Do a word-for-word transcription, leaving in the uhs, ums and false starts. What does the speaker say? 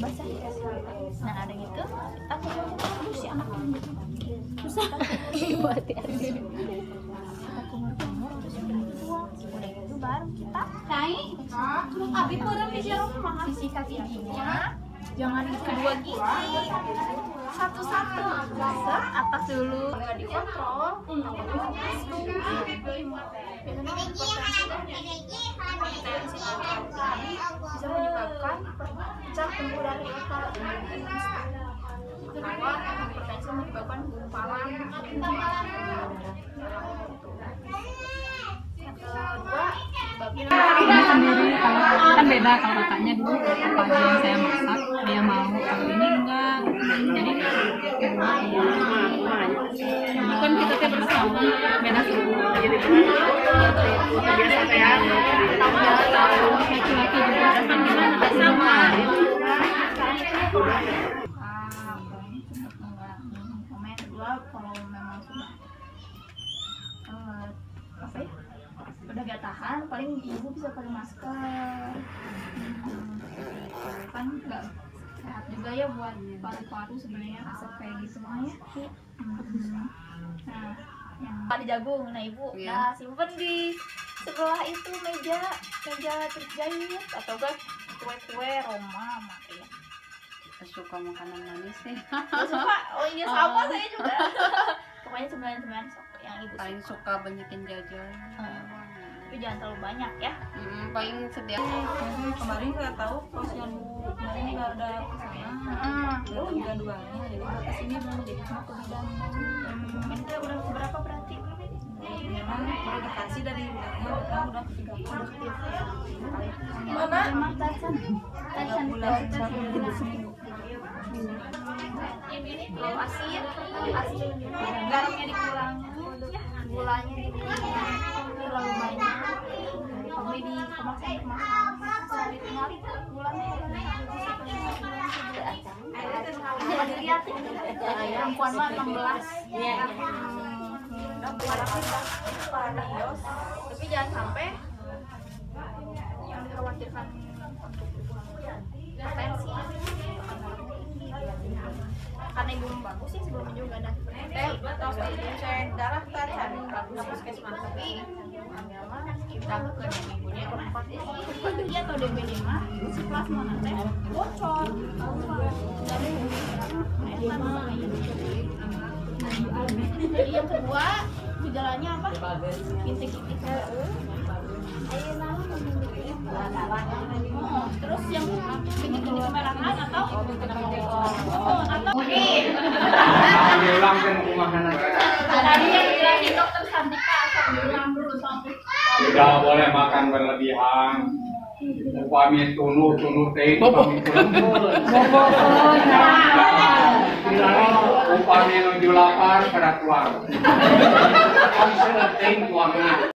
basah ya. Nah ada gitu, kita kumpulkan si anak ini susah buat ya. Kita kumur-kumur terus berjuang. Udah itu baru kita naik. Terus abis pada pijar rumah sisi kaki giginya, jangan kedua gigi, satu-satu. Atas dulu. Nggak dikontrol. Bisa menyebabkan pecah temburan di otak. Kedua, hipertensi menyebabkan gumpalan. Kedua, kan beda kalau kakaknya dulu apa yang saya masak dia mau, kalau ini enggak. Jadi karena bukan kita teh bersama beda suku. Jadi biasa saya tahu laki-laki juga kan kita sama. Ah, komen dua kalau memang sudah apa ya? Udah gak tahan, paling ibu bisa pakai masker. Hmm, kan nggak sehat juga ya buat paru-paru sebenarnya asap kayak gitu semuanya. Hmm. Nah, yang jagung, nah ibu, nah simpen di sebelah itu meja meja terjahit atau gak kue-kue Roma makanya. Suka makanan manis sih. Suka, oh iya sama saya juga. Pokoknya sembilan sembilan yang ibu paling suka, suka banyakin jajan. Hmm. Tapi jangan terlalu banyak ya. Hmm, paling setiap hmm. kemarin nggak tahu posyandu kemarin nggak ada kesana. Hmm. Belum tiga dua nya jadi ke sini belum jadi cuma ke bidang. Mungkin kita udah berapa berarti? Memang berkasi dari bidangnya udah udah tiga puluh. Mana? Tarsan. Tarsan. Kalau asin, asin garamnya dikurangin, gulanya dikurangin. Terlalu banyak, tapi di kemasan kemasan dari kemarin bulan perempuan mah enam belas ya, tapi jangan sampai yang dikhawatirkan potensi karena ibu bagus sih sebelumnya juga ada tes cek darah tarian bagus puskesmas tapi kita ke ibunya kurang konsistensi atau D B D mah si plasma nanti bocor dari jadi yang kedua gejalanya apa bintik-bintik ayo nama terus yang bintik-bintik kemerahan atau tadi yang bilang di dokter Santika asap tidak boleh makan berlebihan. Upami tunu tunu teh upami upami nuju lapar kada tuang. Upami tuangna.